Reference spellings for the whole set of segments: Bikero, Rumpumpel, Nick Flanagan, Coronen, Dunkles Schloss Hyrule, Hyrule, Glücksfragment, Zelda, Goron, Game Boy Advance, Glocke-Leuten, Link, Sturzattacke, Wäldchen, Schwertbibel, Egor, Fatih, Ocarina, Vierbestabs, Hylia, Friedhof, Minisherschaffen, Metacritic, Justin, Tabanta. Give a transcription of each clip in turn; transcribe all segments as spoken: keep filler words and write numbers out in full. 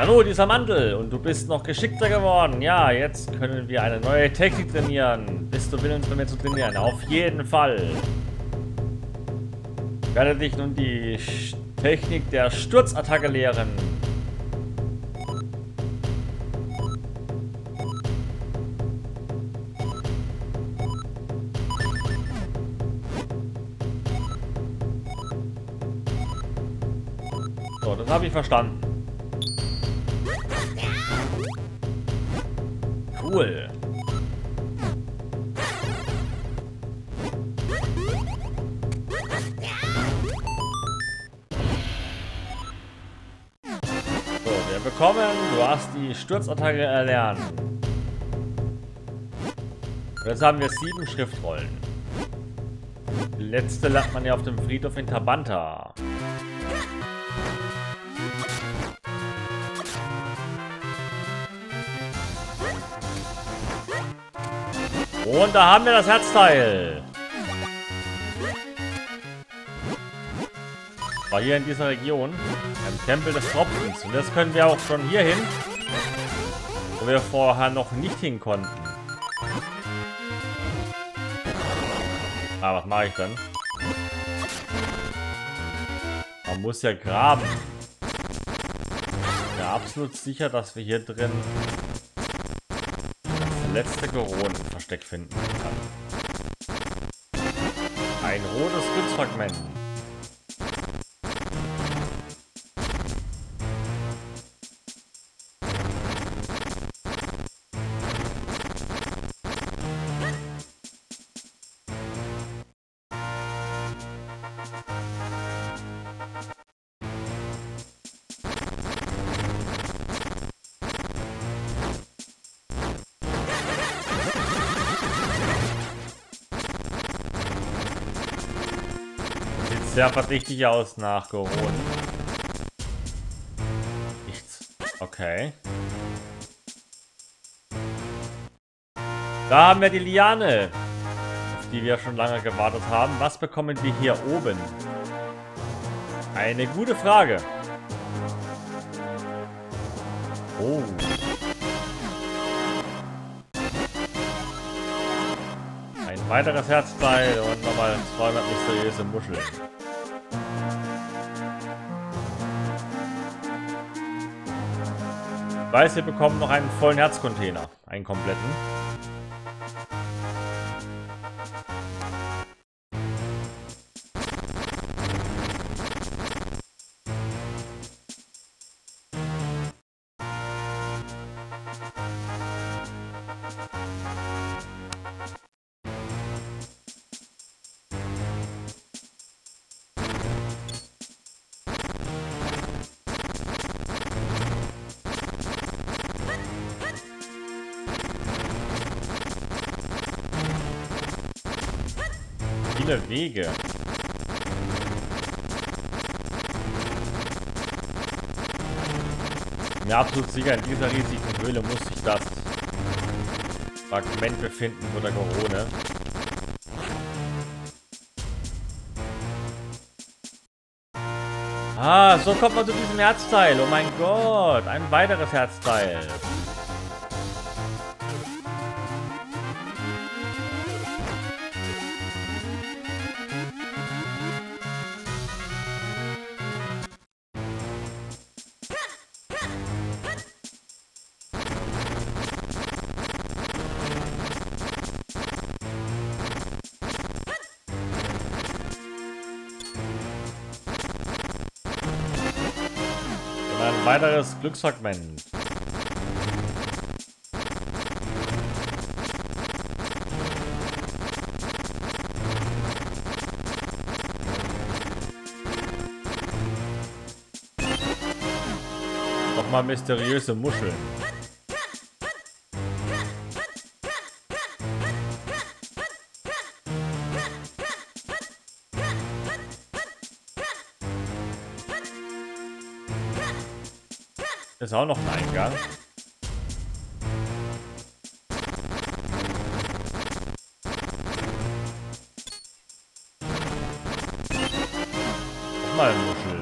Hallo, dieser Mantel. Und du bist noch geschickter geworden. Ja, jetzt können wir eine neue Technik trainieren. Bist du willens, mit mir zu trainieren? Auf jeden Fall. Ich werde dich nun die Technik der Sturzattacke lehren. So, das habe ich verstanden. Cool. So, wir bekommen, du hast die Sturzattacke erlernt. Jetzt haben wir sieben Schriftrollen. Die letzte lag man ja auf dem Friedhof in Tabanta. Und da haben wir das Herzteil. War hier in dieser Region ein Tempel des Tropfens. Und das können wir auch schon hier hin, wo wir vorher noch nicht hin konnten. Ah, was mache ich dann? Man muss ja graben. Ich bin ja absolut sicher, dass wir hier drin letzte Koronenversteck finden kann. Ein rotes Gutsfragment. Sehr verdächtig aus nach Goron. Nichts. Okay. Da haben wir die Liane, auf die wir schon lange gewartet haben. Was bekommen wir hier oben? Eine gute Frage. Oh. Ein weiteres Herzteil und nochmal zweihundert mysteriöse Muscheln. Ich weiß, wir bekommen noch einen vollen Herzcontainer. Einen kompletten. Wege. Mir absolut sicher, in dieser riesigen Höhle muss sich das Fragment befinden von der Corone. Ah, so kommt man zu diesem Herzteil. Oh mein Gott, ein weiteres Herzteil. Weiteres Glücksfragment. Nochmal mysteriöse Muscheln. Ist auch noch ein Eingang. Nochmal Muscheln.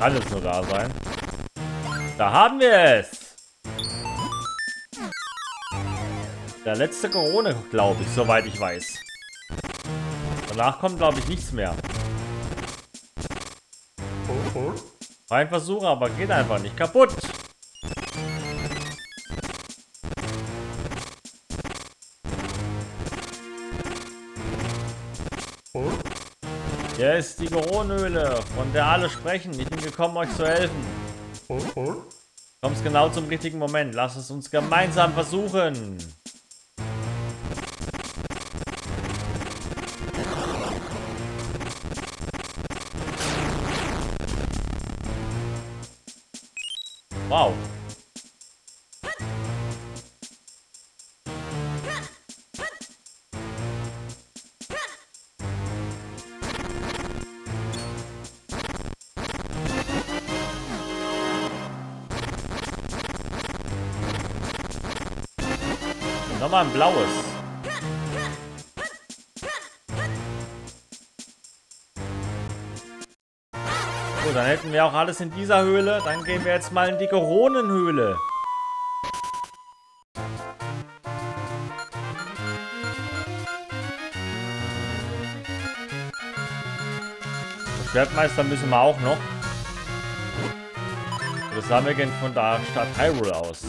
Kann es nur da sein. Da haben wir es! Der letzte Corona, glaube ich, soweit ich weiß. Danach kommt, glaube ich, nichts mehr. War ein Versuch, aber geht einfach nicht kaputt. Hier ist die Goronenhöhle, von der alle sprechen. Ich bin gekommen, euch zu helfen. Du kommst genau zum richtigen Moment. Lass es uns gemeinsam versuchen. Wow. Nochmal ein blaues. So, dann hätten wir auch alles in dieser Höhle. Dann gehen wir jetzt mal in die Koronenhöhle. Den Schwertmeister müssen wir auch noch. Das Sammeln geht von der Stadt Hyrule aus.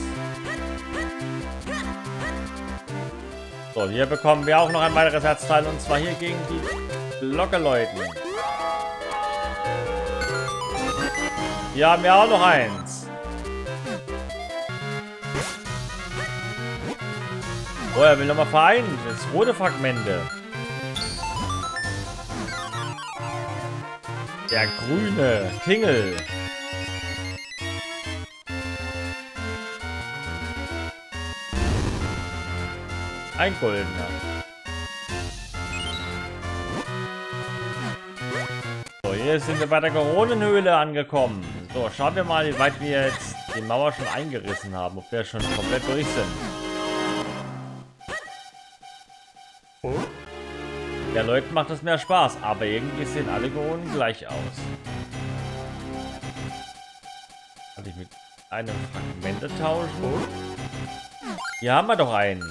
So, hier bekommen wir auch noch ein weiteres Herzteil, und zwar hier gegen die Glocke-Leuten. Hier haben wir auch noch eins. Oh, er will nochmal vereinen. Jetzt rote Fragmente. Der grüne Tingel. Ein goldener. So, hier sind wir bei der Koronenhöhle angekommen. So, schauen wir mal, wie weit wir jetzt die Mauer schon eingerissen haben. Ob wir schon komplett durch sind. Der Leuten macht es mehr Spaß, aber irgendwie sehen alle Koronen gleich aus. Kann ich mit einem Fragmente tauschen? Hier haben wir doch einen.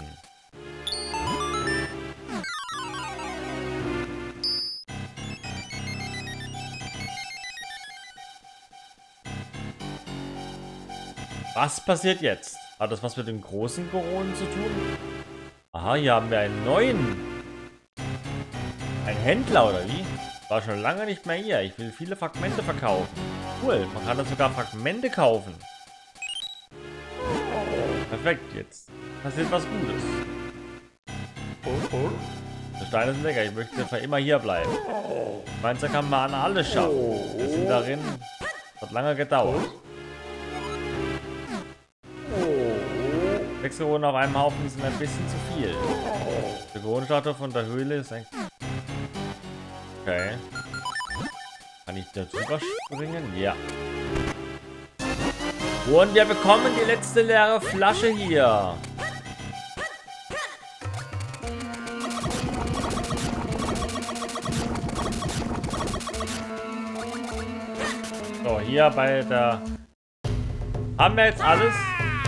Was passiert jetzt? Hat das was mit dem großen Goron zu tun? Aha, hier haben wir einen neuen. Ein Händler, oder wie? War schon lange nicht mehr hier. Ich will viele Fragmente verkaufen. Cool, man kann da sogar Fragmente kaufen. Perfekt, jetzt passiert was Gutes. Die Steine sind lecker. Ich möchte für immer hier bleiben. Meinst du, kann man alles schaffen? Wir sind darin. Das hat lange gedauert. Sechs Koronen auf einem Haufen sind ein bisschen zu viel. Der Koronenstatue von der Höhle ist ein... Okay. Kann ich da drüber springen? Ja. Und wir bekommen die letzte leere Flasche hier. So, hier bei der... Haben wir jetzt alles?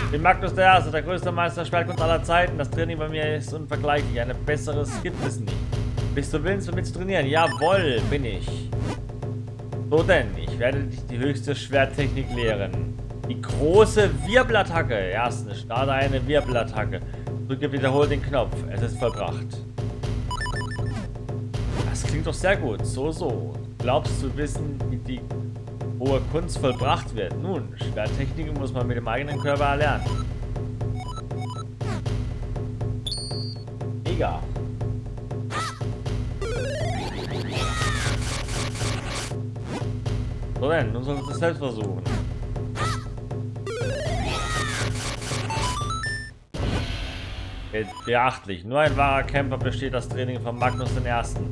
Ich bin Magnus der Erste, der größte Meister Schwertkunst aller Zeiten. Das Training bei mir ist unvergleichlich. Eine besseres gibt es nicht. Bist du willens, mit zu trainieren? Jawohl, bin ich. So denn, ich werde dich die höchste Schwerttechnik lehren. Die große Wirbelattacke. Erstens, starte eine Wirbelattacke. Drücke wiederholt den Knopf. Es ist vollbracht. Das klingt doch sehr gut. So, so. Glaubst du wissen, wie die... hohe Kunst vollbracht wird. Nun, Schwerttechniken muss man mit dem eigenen Körper erlernen. Egal. So denn, nun solltest du es selbst versuchen. Beachtlich, nur ein wahrer Camper besteht das Training von Magnus den Ersten.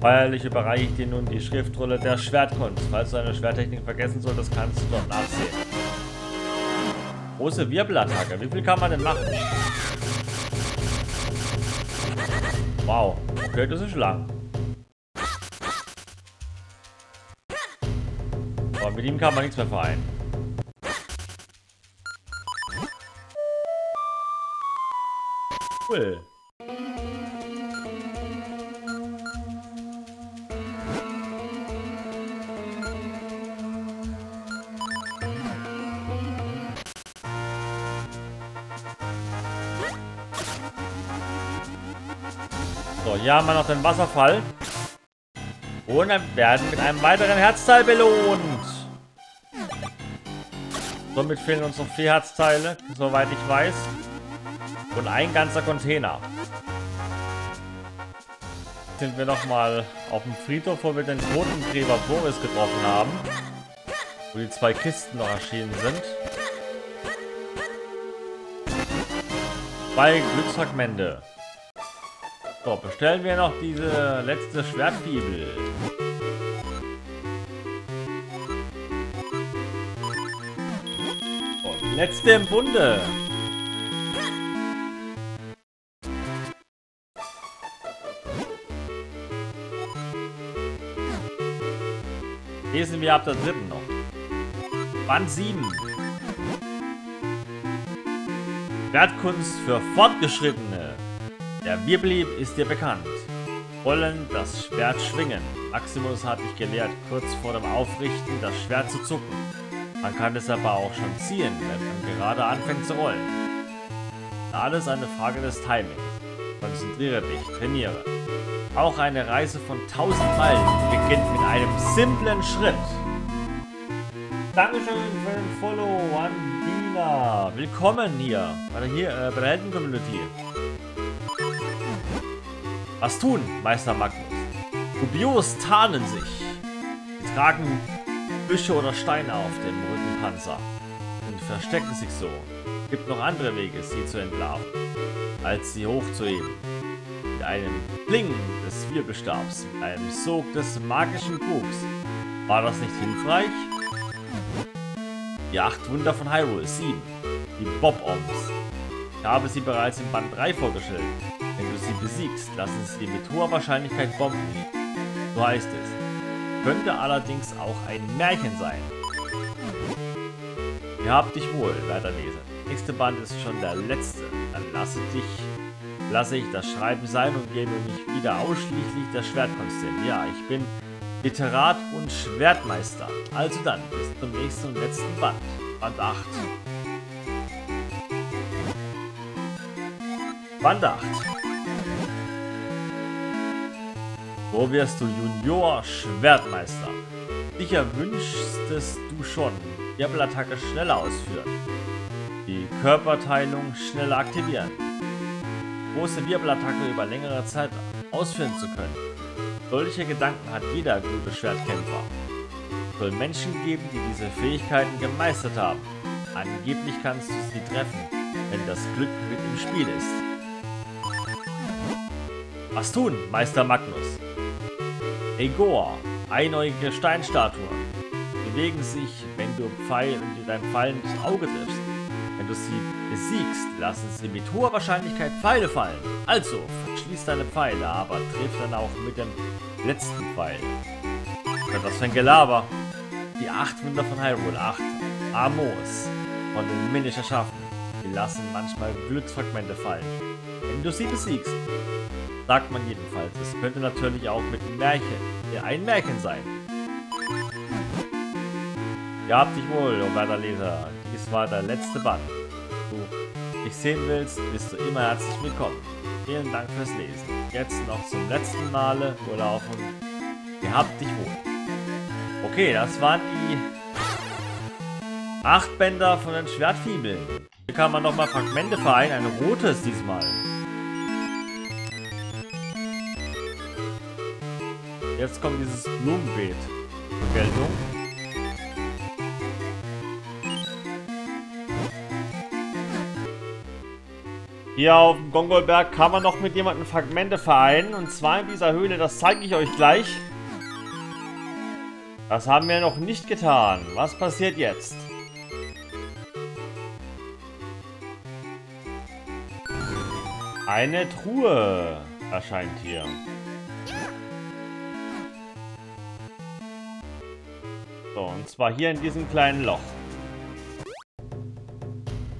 Feierlich überreiche ich dir nun die Schriftrolle der Schwertkunst. Falls du eine Schwerttechnik vergessen solltest, kannst du dort nachsehen. Große Wirbelattacke. Wie viel kann man denn machen? Wow. Okay, das ist lang. Aber Und mit ihm kann man nichts mehr vereinen. Cool. So, hier haben wir noch den Wasserfall. Und dann werden mit einem weiteren Herzteil belohnt. Somit fehlen uns noch vier Herzteile, soweit ich weiß. Und ein ganzer Container. Sind wir nochmal auf dem Friedhof, wo wir den Totengräber Boris getroffen haben. Wo die zwei Kisten noch erschienen sind. Zwei Glücksfragmente. So, bestellen wir noch diese letzte Schwertbibel. Und die letzte im Bunde. Lesen wir ab der dritten noch. Band sieben. Schwertkunst für Fortgeschrittene. Der Wirbelieb ist dir bekannt. Rollen, das Schwert schwingen. Maximus hat dich gelehrt, kurz vor dem Aufrichten das Schwert zu zucken. Man kann es aber auch schon ziehen, wenn man gerade anfängt zu rollen. Alles eine Frage des Timings. Konzentriere dich, trainiere. Auch eine Reise von tausend Meilen beginnt mit einem simplen Schritt. Dankeschön für den Follow an Dina. Willkommen hier, oder hier äh, bei der Helden-Community. Was tun, Meister Magnus? Rubios tarnen sich. Sie tragen Büsche oder Steine auf dem Rückenpanzer und verstecken sich so. Es gibt noch andere Wege, sie zu entlarven, als sie hochzuheben. Mit einem Blinken des Vierbestabs, mit einem Sog des magischen Bugs. War das nicht hilfreich? Die acht Wunder von Hyrule, sieben. Die Bob-Oms. Ich habe sie bereits im Band drei vorgestellt. Wenn du sie besiegst, lassen sie dir mit hoher Wahrscheinlichkeit Bomben liegen. So heißt es. Könnte allerdings auch ein Märchen sein. Gehabt dich wohl, werter Leser. Der nächste Band ist schon der letzte. Dann lasse dich, lasse ich das Schreiben sein und gebe mich wieder ausschließlich der Schwertkunst hin. Ja, ich bin Literat und Schwertmeister. Also dann, bis zum nächsten und letzten Band. Band acht. Band acht. So wirst du Junior-Schwertmeister. Sicher wünschtest du schon, die Wirbelattacke schneller ausführen. Die Körperteilung schneller aktivieren. Große Wirbelattacke über längere Zeit ausführen zu können. Solche Gedanken hat jeder gute Schwertkämpfer. Es soll Menschen geben, die diese Fähigkeiten gemeistert haben. Angeblich kannst du sie treffen, wenn das Glück mit im Spiel ist. Was tun, Meister Magnus? Egor, einäugige Steinstatuen, bewegen sich, wenn du Pfeil und dein Pfeil ins Auge triffst. Wenn du sie besiegst, lassen sie mit hoher Wahrscheinlichkeit Pfeile fallen. Also, verschließ deine Pfeile, aber triff dann auch mit dem letzten Pfeil. Was für ein Gelaber. Die acht Wunder von Hyrule, acht Amos von den Minisherschaffen. Die lassen manchmal Glücksfragmente fallen. Wenn du sie besiegst, sagt man jedenfalls. Es könnte natürlich auch mit einem Märchen, ja, ein Märchen sein. Ja, habt dich wohl, oh werter Leser. Dies war der letzte Band. Wenn du dich sehen willst, bist du immer herzlich willkommen. Vielen Dank fürs Lesen. Jetzt noch zum letzten Male Urlaub und gehabt dich wohl. Okay, das waren die acht Bänder von den Schwertfibeln. Hier kann man nochmal Fragmente vereinen, ein rotes diesmal. Jetzt kommt dieses Blumenbeet zur Geltung. Hier auf dem Gongolberg kann man noch mit jemandem Fragmente vereinen. Und zwar in dieser Höhle, das zeige ich euch gleich. Das haben wir noch nicht getan. Was passiert jetzt? Eine Truhe erscheint hier. So, und zwar hier in diesem kleinen Loch.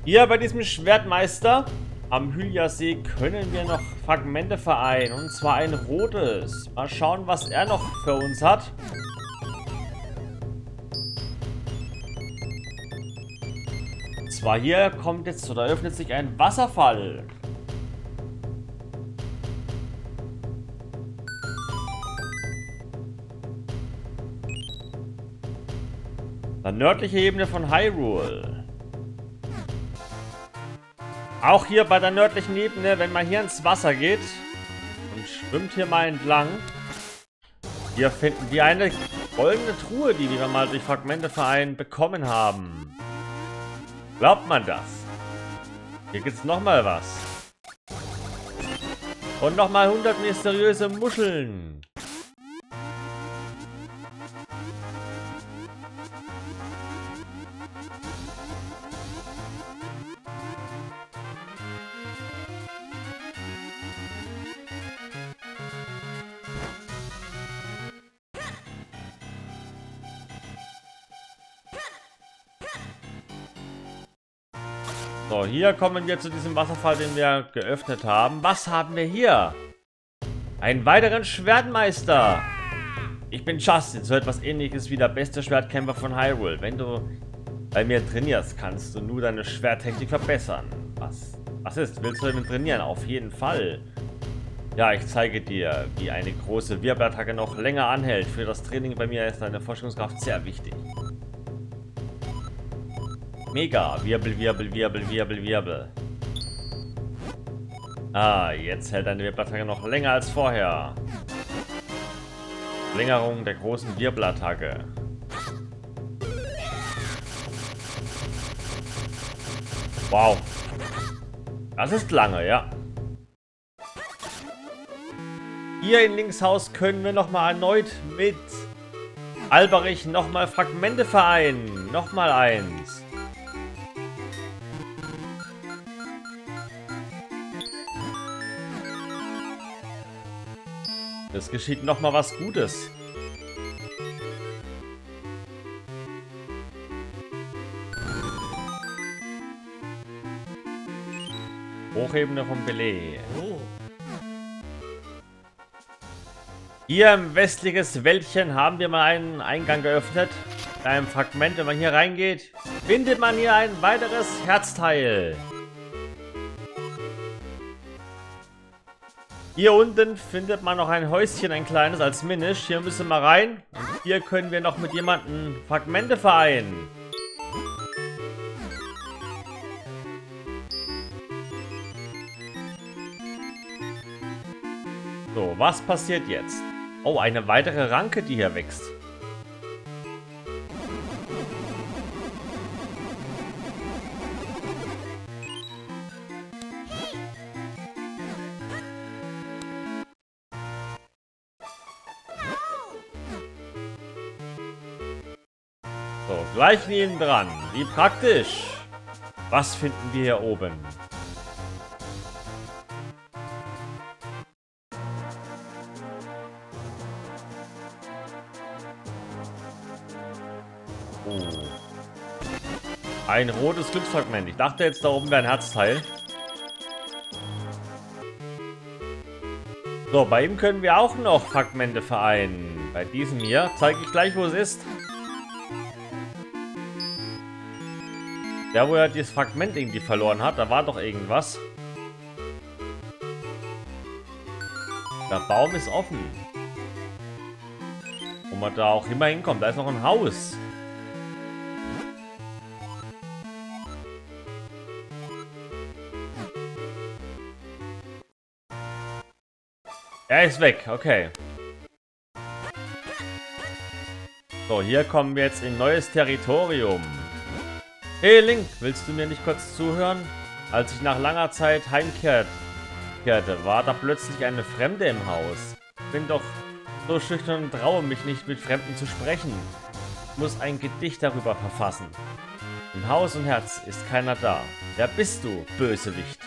Hier bei diesem Schwertmeister am Hylia-See können wir noch Fragmente vereinen. Und zwar ein rotes. Mal schauen, was er noch für uns hat. Und zwar hier kommt jetzt oder öffnet sich ein Wasserfall. Die nördliche Ebene von Hyrule. Auch hier bei der nördlichen Ebene, wenn man hier ins Wasser geht und schwimmt hier mal entlang, hier finden wir eine goldene Truhe, die wir mal durch Fragmenteverein bekommen haben. Glaubt man das? Hier gibt es nochmal was. Und nochmal hundert mysteriöse Muscheln. So, hier kommen wir zu diesem Wasserfall, den wir geöffnet haben. Was haben wir hier? Einen weiteren Schwertmeister. Ich bin Justin, so etwas ähnliches wie der beste Schwertkämpfer von Hyrule. Wenn du bei mir trainierst, kannst du nur deine Schwerttechnik verbessern. Was? Was ist? Willst du mit trainieren? Auf jeden Fall. Ja, ich zeige dir, wie eine große Wirbelattacke noch länger anhält. Für das Training bei mir ist deine Forschungskraft sehr wichtig. Mega. Wirbel, Wirbel, Wirbel, Wirbel, Wirbel. Ah, jetzt hält eine Wirbelattacke noch länger als vorher. Verlängerung der großen Wirbelattacke. Wow. Das ist lange, ja. Hier in Linkshaus können wir nochmal erneut mit Alberich nochmal Fragmente vereinen. Nochmal eins. Es geschieht nochmal was Gutes. Hochebene vom Belay. Oh. Hier im westliches Wäldchen haben wir mal einen Eingang geöffnet. Mit einem Fragment, wenn man hier reingeht, findet man hier ein weiteres Herzteil. Hier unten findet man noch ein Häuschen, ein kleines, als Minish. Hier müssen wir rein. Und hier können wir noch mit jemandem Fragmente vereinen. So, was passiert jetzt? Oh, eine weitere Ranke, die hier wächst. Gleich neben dran. Wie praktisch. Was finden wir hier oben? Oh. Ein rotes Glücksfragment. Ich dachte jetzt, da oben wäre ein Herzteil. So, bei ihm können wir auch noch Fragmente vereinen. Bei diesem hier zeige ich gleich, wo es ist. Der, wo er dieses Fragment irgendwie verloren hat, da war doch irgendwas. Der Baum ist offen. Wo man da auch immer hinkommt, da ist noch ein Haus. Er ist weg, okay. So, hier kommen wir jetzt in neues Territorium. Hey Link, willst du mir nicht kurz zuhören? Als ich nach langer Zeit heimkehrte, war da plötzlich eine Fremde im Haus. Ich bin doch so schüchtern und traue mich nicht, mit Fremden zu sprechen. Ich muss ein Gedicht darüber verfassen. Im Haus und Herz ist keiner da. Wer bist du, Bösewicht?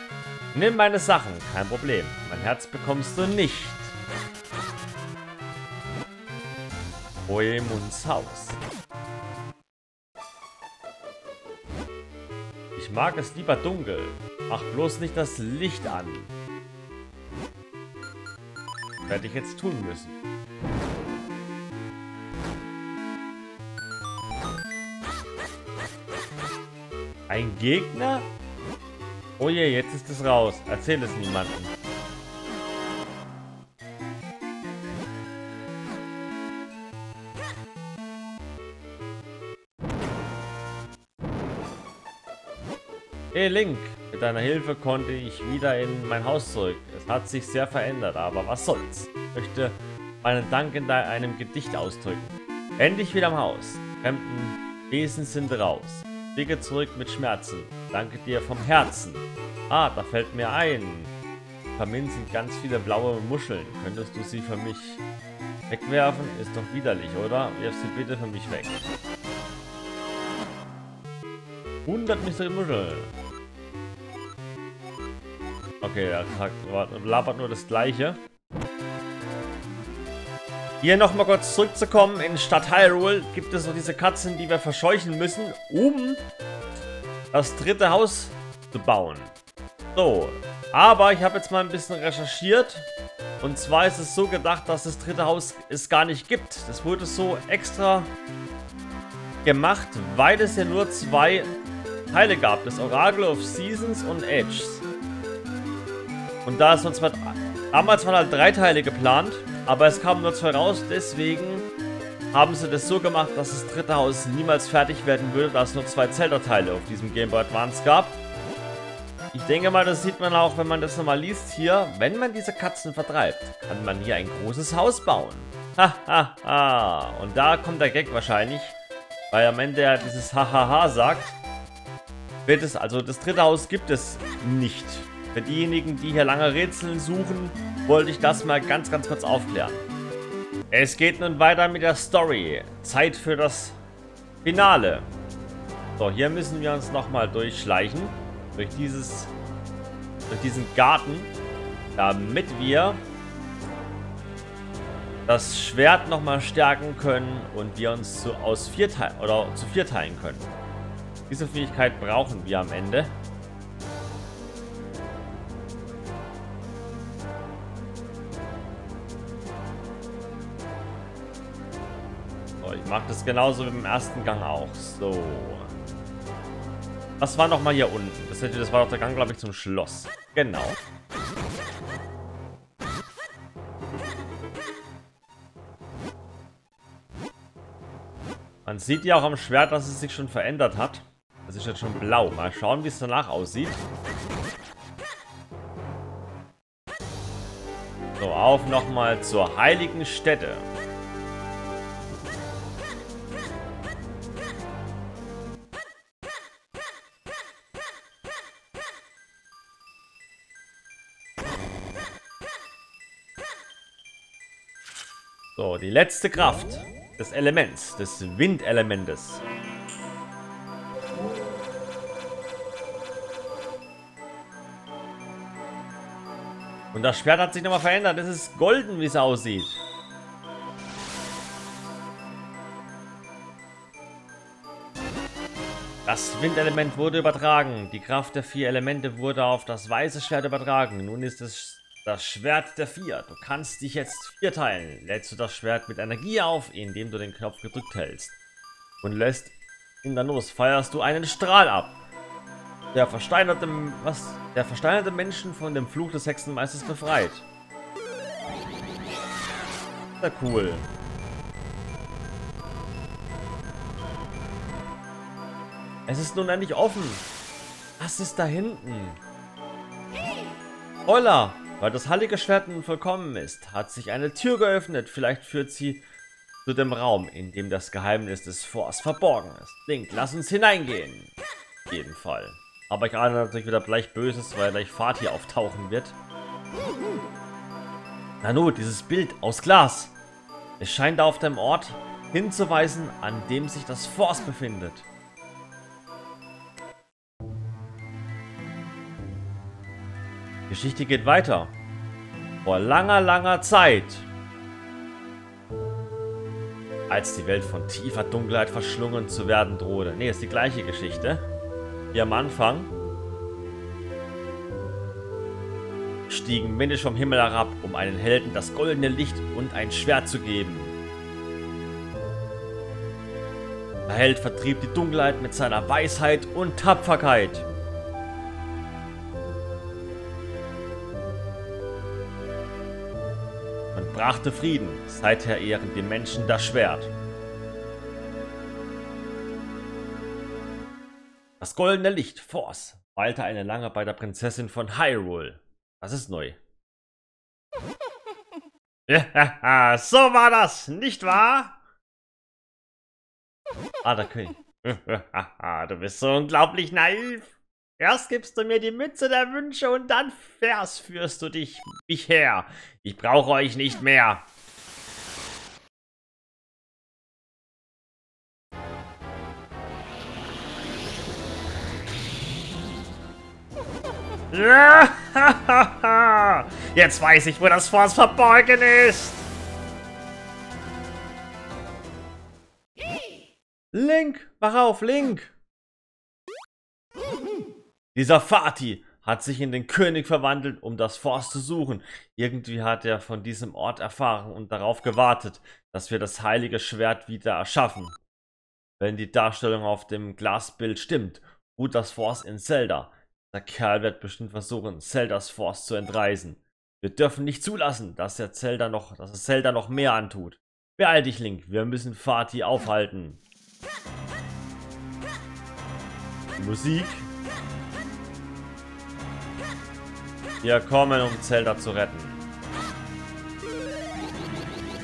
Nimm meine Sachen, kein Problem. Mein Herz bekommst du nicht. Bohemuns Haus. mag es lieber dunkel. Mach bloß nicht das Licht an. Werde ich jetzt tun müssen. Ein Gegner? Oh je, jetzt ist es raus. Erzähl es niemandem. Hey Link, mit deiner Hilfe konnte ich wieder in mein Haus zurück. Es hat sich sehr verändert, aber was soll's. Ich möchte meinen Dank in einem Gedicht ausdrücken. Endlich wieder im Haus. Fremden Wesen sind raus. Blicke zurück mit Schmerzen. Danke dir vom Herzen. Ah, da fällt mir ein. Im Kamin sind ganz viele blaue Muscheln. Könntest du sie für mich wegwerfen? Ist doch widerlich, oder? Wirf sie bitte für mich weg. hundert Mystery Muscheln. Okay, er labert nur das Gleiche. Hier nochmal kurz zurückzukommen, in Stadt Hyrule gibt es so diese Katzen, die wir verscheuchen müssen, um das dritte Haus zu bauen. So, aber ich habe jetzt mal ein bisschen recherchiert und zwar ist es so gedacht, dass das dritte Haus es gar nicht gibt. Das wurde so extra gemacht, weil es ja nur zwei Teile gab, das Oracle of Seasons und Edges. Und da ist uns mal... Damals waren halt drei Teile geplant, aber es kamen nur zwei raus, deswegen haben sie das so gemacht, dass das dritte Haus niemals fertig werden würde, da es nur zwei Zelda-Teile auf diesem Game Boy Advance gab. Ich denke mal, das sieht man auch, wenn man das nochmal liest hier, wenn man diese Katzen vertreibt, kann man hier ein großes Haus bauen. Ha, ha, ha. Und da kommt der Gag wahrscheinlich, weil am Ende ja dieses Ha, ha, ha sagt, wird es, also das dritte Haus gibt es nicht. Für diejenigen, die hier lange Rätseln suchen, wollte ich das mal ganz, ganz kurz aufklären. Es geht nun weiter mit der Story. Zeit für das Finale. So, hier müssen wir uns nochmal durchschleichen. Durch dieses, durch diesen Garten. Damit wir das Schwert nochmal stärken können und wir uns zu, aus vier Teil, oder zu vier teilen können. Diese Fähigkeit brauchen wir am Ende. Macht es genauso wie im ersten Gang auch. So. Was war nochmal hier unten? Das, das war doch der Gang, glaube ich, zum Schloss. Genau. Man sieht ja auch am Schwert, dass es sich schon verändert hat. Das ist jetzt schon blau. Mal schauen, wie es danach aussieht. So, auf nochmal zur heiligen Stätte. So, die letzte Kraft des Elements, des Windelementes. Und das Schwert hat sich nochmal verändert. Es ist golden, wie es aussieht. Das Windelement wurde übertragen. Die Kraft der vier Elemente wurde auf das weiße Schwert übertragen. Nun ist es... Das Schwert der Vier. Du kannst dich jetzt vierteilen. Lädst du das Schwert mit Energie auf, indem du den Knopf gedrückt hältst. Und lässt ihn dann los. Feierst du einen Strahl ab. Der versteinerte, was, der versteinerte Menschen von dem Fluch des Hexenmeisters befreit. Sehr cool. Es ist nun endlich offen. Was ist da hinten? Holla! Weil das heilige Schwert nun vollkommen ist, hat sich eine Tür geöffnet. Vielleicht führt sie zu dem Raum, in dem das Geheimnis des Force verborgen ist. Link, lass uns hineingehen. Auf jeden Fall. Aber ich ahne natürlich wieder gleich Böses, weil gleich Fatih auftauchen wird. Nanu, dieses Bild aus Glas. Es scheint auf dem Ort hinzuweisen, an dem sich das Force befindet. Geschichte geht weiter. Vor langer, langer Zeit, als die Welt von tiefer Dunkelheit verschlungen zu werden drohte. Ne, ist die gleiche Geschichte. Wie am Anfang stiegen Minish vom Himmel herab, um einen Helden das goldene Licht und ein Schwert zu geben. Der Held vertrieb die Dunkelheit mit seiner Weisheit und Tapferkeit. Man brachte Frieden, seither ehren die Menschen das Schwert. Das goldene Licht, Force, weilte eine lange bei der Prinzessin von Hyrule. Das ist neu. Ja, so war das, nicht wahr? Ah, der König. Du bist so unglaublich naiv. Erst gibst du mir die Mütze der Wünsche und dann vers führst du dich mich her. Ich brauche euch nicht mehr. Jetzt weiß ich, wo das Force verborgen ist. Link, wach auf, Link. Dieser Fatih hat sich in den König verwandelt, um das Force zu suchen. Irgendwie hat er von diesem Ort erfahren und darauf gewartet, dass wir das heilige Schwert wieder erschaffen. Wenn die Darstellung auf dem Glasbild stimmt, ruht das Force in Zelda. Der Kerl wird bestimmt versuchen, Zeldas Force zu entreißen. Wir dürfen nicht zulassen, dass er Zelda noch, dass er Zelda noch mehr antut. Beeil dich, Link, wir müssen Fatih aufhalten. Musik. Wir kommen, um Zelda zu retten.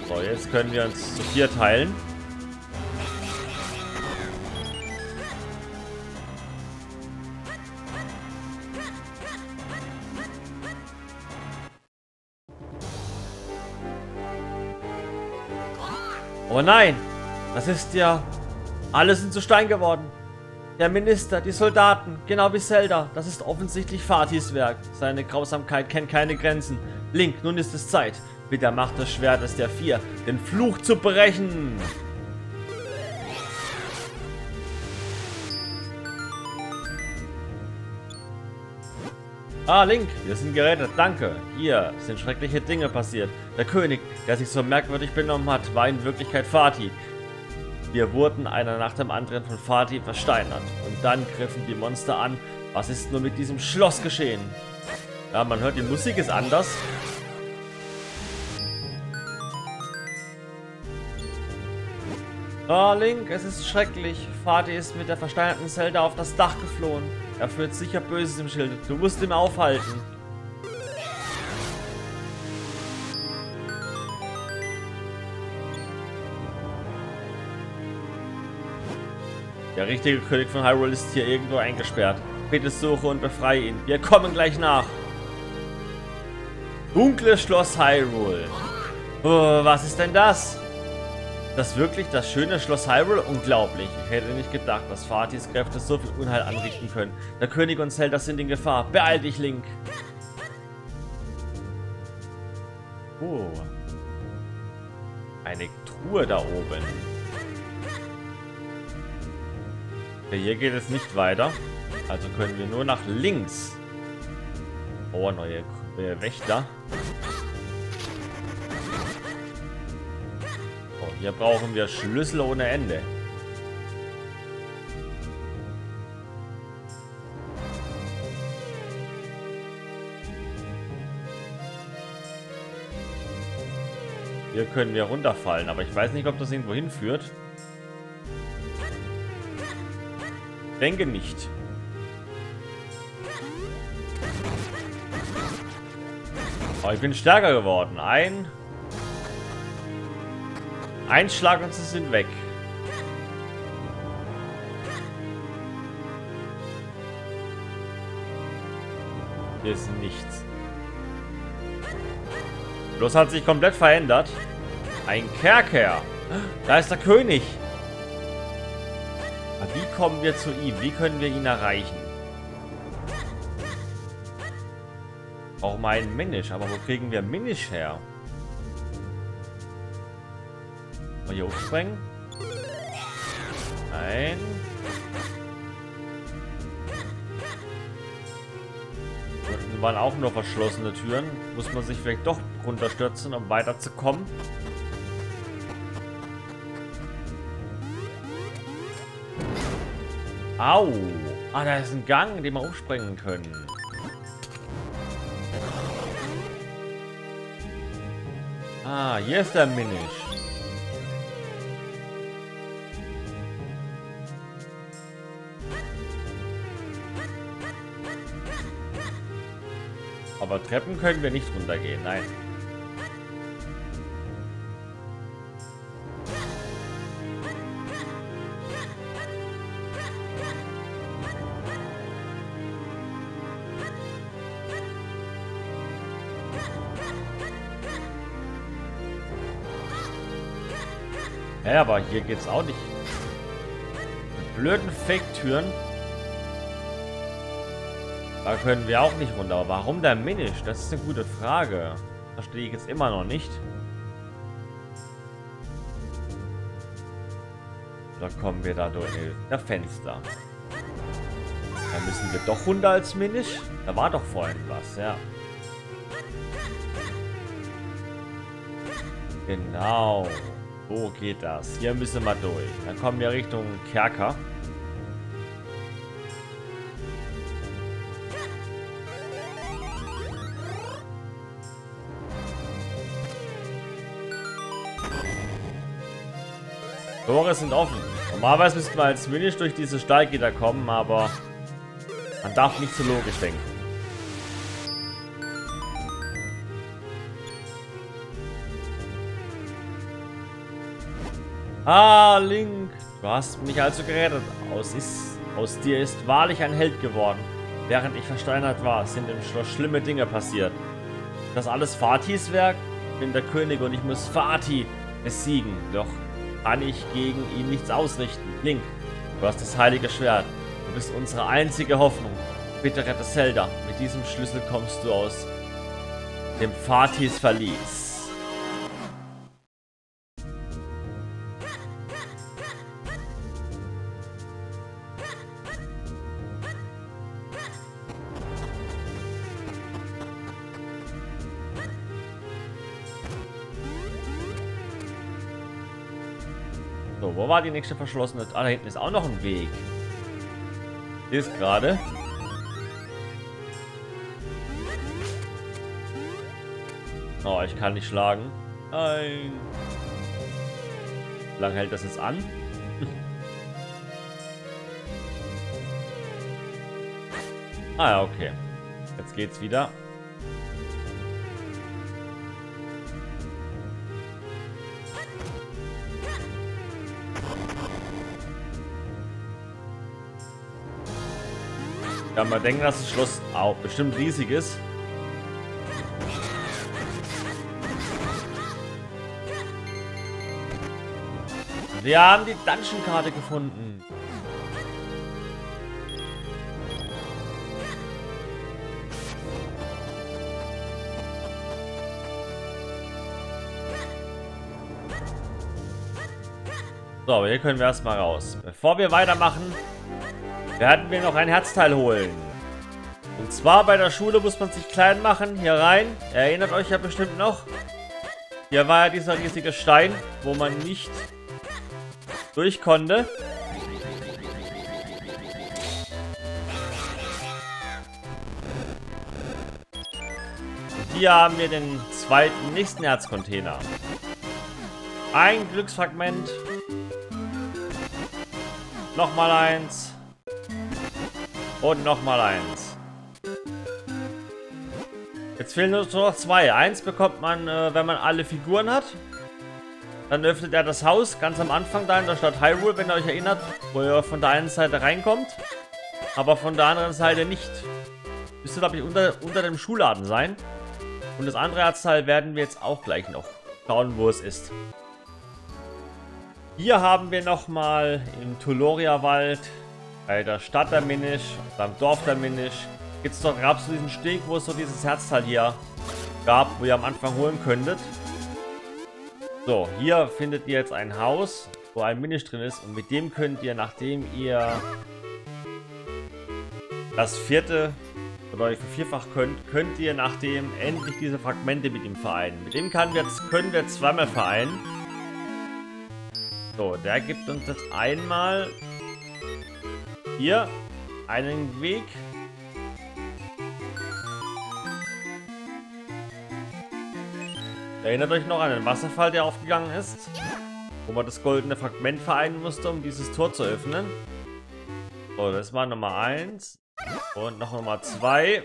So, jetzt können wir uns zu vier teilen. Oh nein, das ist ja... Alle sind zu Stein geworden. Der Minister, die Soldaten, genau wie Zelda. Das ist offensichtlich Fatihs Werk. Seine Grausamkeit kennt keine Grenzen. Link, nun ist es Zeit, mit der Macht des Schwertes der Vier den Fluch zu brechen. Ah, Link, wir sind gerettet, danke. Hier sind schreckliche Dinge passiert. Der König, der sich so merkwürdig benommen hat, war in Wirklichkeit Fatih. Wir wurden einer nach dem anderen von Fatih versteinert. Und dann griffen die Monster an. Was ist nur mit diesem Schloss geschehen? Ja, man hört, die Musik ist anders. Ah, Link, es ist schrecklich. Fatih ist mit der versteinerten Zelda auf das Dach geflohen. Er führt sicher Böses im Schild. Du musst ihn aufhalten. Der richtige König von Hyrule ist hier irgendwo eingesperrt. Bitte suche und befreie ihn. Wir kommen gleich nach. Dunkles Schloss Hyrule. Oh, was ist denn das? Das ist wirklich das schöne Schloss Hyrule? Unglaublich. Ich hätte nicht gedacht, dass Fatihs Kräfte so viel Unheil anrichten können. Der König und Zelda sind in Gefahr. Beeil dich, Link. Oh. Eine Truhe da oben. Okay, hier geht es nicht weiter. Also können wir nur nach links. Oh, neue Wächter. Hier brauchen wir Schlüssel ohne Ende. Hier können wir runterfallen, aber ich weiß nicht, ob das irgendwo hinführt. Ich denke nicht. Oh, ich bin stärker geworden. Ein... Ein Schlag und sie sind weg. Hier ist nichts. Bloß hat sich komplett verändert. Ein Kerker. Da ist der König. Aber wie kommen wir zu ihm? Wie können wir ihn erreichen? Auch mal ein Minish. Aber wo kriegen wir Minish her? Hier hochsprengen? Nein. waren auch nur verschlossene Türen. Muss man sich vielleicht doch runterstürzen, um weiterzukommen. Au! Ah, da ist ein Gang, in den wir hochspringen können. Ah, hier ist der Minish. Aber Treppen können wir nicht runtergehen, nein. Ja, aber hier geht's auch nicht. Die blöden Fake-Türen. Da können wir auch nicht runter. Aber warum der Minish? Das ist eine gute Frage. Verstehe ich jetzt immer noch nicht. Da kommen wir da durch das Fenster. Da müssen wir doch runter als Minish. Da war doch vorhin was, ja. Genau. Wo geht das? Hier müssen wir durch. Dann kommen wir Richtung Kerker. Tore sind offen. Normalerweise müssten wir als Minish durch diese Stahlgitter kommen, aber man darf nicht zu logisch denken. Ah, Link, du hast mich also gerettet. Aus, ist, aus dir ist wahrlich ein Held geworden. Während ich versteinert war, sind im Schloss schlimme Dinge passiert. Das alles Fatihs Werk? Ich bin der König und ich muss Fatih besiegen. Doch kann ich gegen ihn nichts ausrichten. Link, du hast das heilige Schwert. Du bist unsere einzige Hoffnung. Bitte rette Zelda. Mit diesem Schlüssel kommst du aus dem Fatihs Verlies. So, wo war die nächste verschlossene? Ah, da hinten ist auch noch ein Weg. Ist gerade. Oh, ich kann nicht schlagen. Nein. Wie lange hält das jetzt an? Ah ja, okay. Jetzt geht's wieder. Ja, man denkt, dass das Schloss auch bestimmt riesig ist. Wir haben die Dungeon-Karte gefunden. So, aber hier können wir erstmal raus. Bevor wir weitermachen, werden wir noch ein Herzteil holen. Und zwar bei der Schule muss man sich klein machen. Hier rein. Erinnert euch ja bestimmt noch. Hier war ja dieser riesige Stein, wo man nicht durch konnte. Und hier haben wir den zweiten, nächsten Herzcontainer. Ein Glücksfragment. Nochmal eins. Und nochmal eins. Jetzt fehlen nur noch zwei. Eins bekommt man, äh, wenn man alle Figuren hat. Dann öffnet er das Haus ganz am Anfang da in der Stadt Hyrule, wenn ihr euch erinnert, wo ihr von der einen Seite reinkommt, aber von der anderen Seite nicht. Müsste, glaube ich, unter, unter dem Schuhladen sein. Und das andere Herzteil werden wir jetzt auch gleich noch schauen, wo es ist. Hier haben wir nochmal im Tuloria-Wald. Bei der Stadt der Minish, beim Dorf der Minish, gibt es doch gerade so diesen Steg, wo es so dieses Herzteil hier gab, wo ihr am Anfang holen könntet. So, hier findet ihr jetzt ein Haus, wo ein Minish drin ist und mit dem könnt ihr, nachdem ihr das vierte Bedeutet, vierfach könnt, könnt ihr nachdem endlich diese Fragmente mit ihm vereinen. Mit dem kann wir, können wir zweimal vereinen. So, der gibt uns jetzt einmal hier einen Weg. Erinnert euch noch an den Wasserfall, der aufgegangen ist, wo man das goldene Fragment vereinen musste, um dieses Tor zu öffnen. So, das war Nummer eins. Und noch Nummer zwei.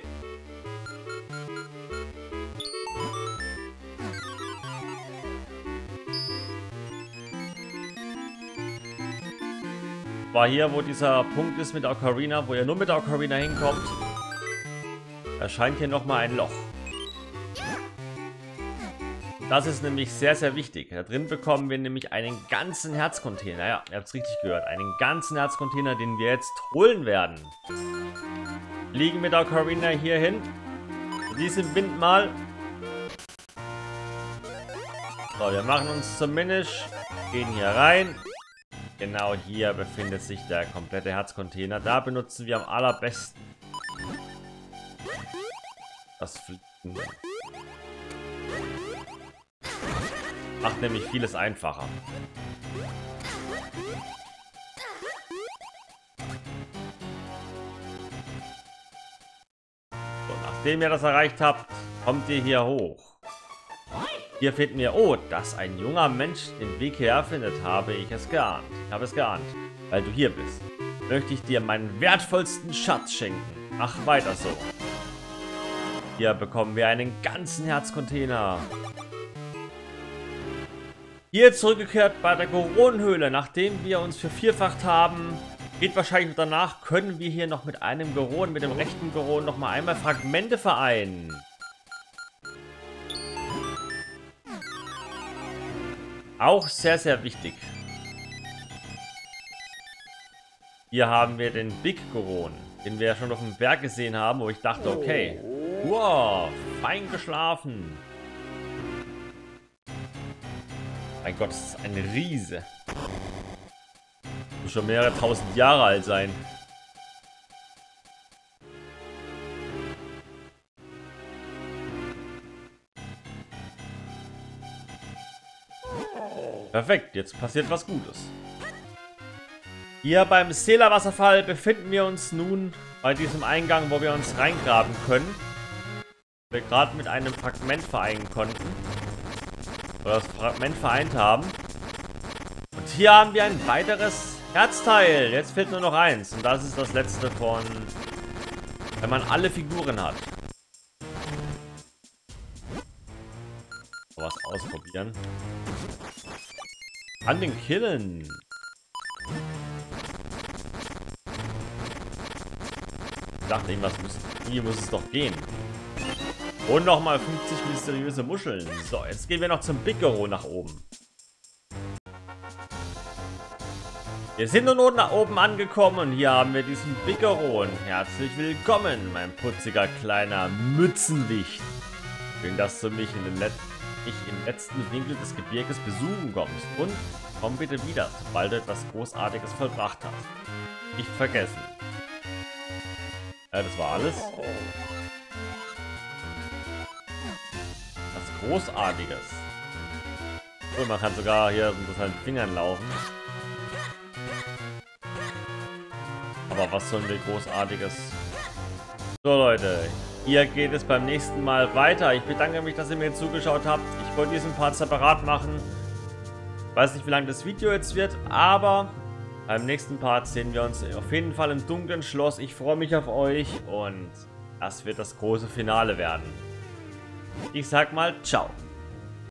War hier, wo dieser Punkt ist mit der Ocarina, wo ihr nur mit der Ocarina hinkommt. Erscheint hier nochmal ein Loch. Das ist nämlich sehr, sehr wichtig. Da drin bekommen wir nämlich einen ganzen Herzcontainer. Ja, ihr habt es richtig gehört. Einen ganzen Herzcontainer, den wir jetzt holen werden. Fliegen mit der Ocarina hier hin. Mit diesem Wind mal. So, wir machen uns zum Minish. Gehen hier rein. Genau hier befindet sich der komplette Herzcontainer. Da benutzen wir am allerbesten. Was fliegt denn? Macht nämlich vieles einfacher. So, nachdem ihr das erreicht habt, kommt ihr hier hoch. Hier finden wir... Oh, dass ein junger Mensch den Weg herfindet, habe ich es geahnt. Ich habe es geahnt, weil du hier bist. Möchte ich dir meinen wertvollsten Schatz schenken. Mach weiter so. Hier bekommen wir einen ganzen Herzcontainer. Hier zurückgekehrt bei der Koronenhöhle, nachdem wir uns für vierfacht haben, geht wahrscheinlich danach, können wir hier noch mit einem Goron, mit dem rechten Goron nochmal einmal Fragmente vereinen. Auch sehr, sehr wichtig. Hier haben wir den Big Goron, den wir ja schon auf dem Berg gesehen haben, wo ich dachte, okay, wow, fein geschlafen. Mein Gott, das ist ein Riese. Muss schon mehrere tausend Jahre alt sein. Perfekt, jetzt passiert was Gutes. Hier beim Sela-Wasserfall befinden wir uns nun bei diesem Eingang, wo wir uns reingraben können. Wir gerade mit einem Fragment vereinen konnten. Oder das Fragment vereint haben. Und hier haben wir ein weiteres Herzteil. Jetzt fehlt nur noch eins. Und das ist das letzte von... Wenn man alle Figuren hat. So, was ausprobieren. An den Killen. Ich dachte, irgendwas muss, hier muss es doch gehen. Und nochmal fünfzig mysteriöse Muscheln. So, jetzt gehen wir noch zum Bikero nach oben. Wir sind nun nach oben angekommen und hier haben wir diesen Bikero. Herzlich willkommen, mein putziger kleiner Mützenwicht. Schön, dass du mich, in den Let mich im letzten Winkel des Gebirges besuchen kommst. Und komm bitte wieder, sobald du etwas Großartiges vollbracht hast. Nicht vergessen. Ja, das war alles. Großartiges. Und man kann sogar hier mit seinen Fingern laufen. Aber was sollen wir Großartiges? So Leute, hier geht es beim nächsten Mal weiter. Ich bedanke mich, dass ihr mir zugeschaut habt. Ich wollte diesen Part separat machen. Ich weiß nicht, wie lange das Video jetzt wird, aber beim nächsten Part sehen wir uns auf jeden Fall im dunklen Schloss. Ich freue mich auf euch und das wird das große Finale werden. Ich sag mal, ciao.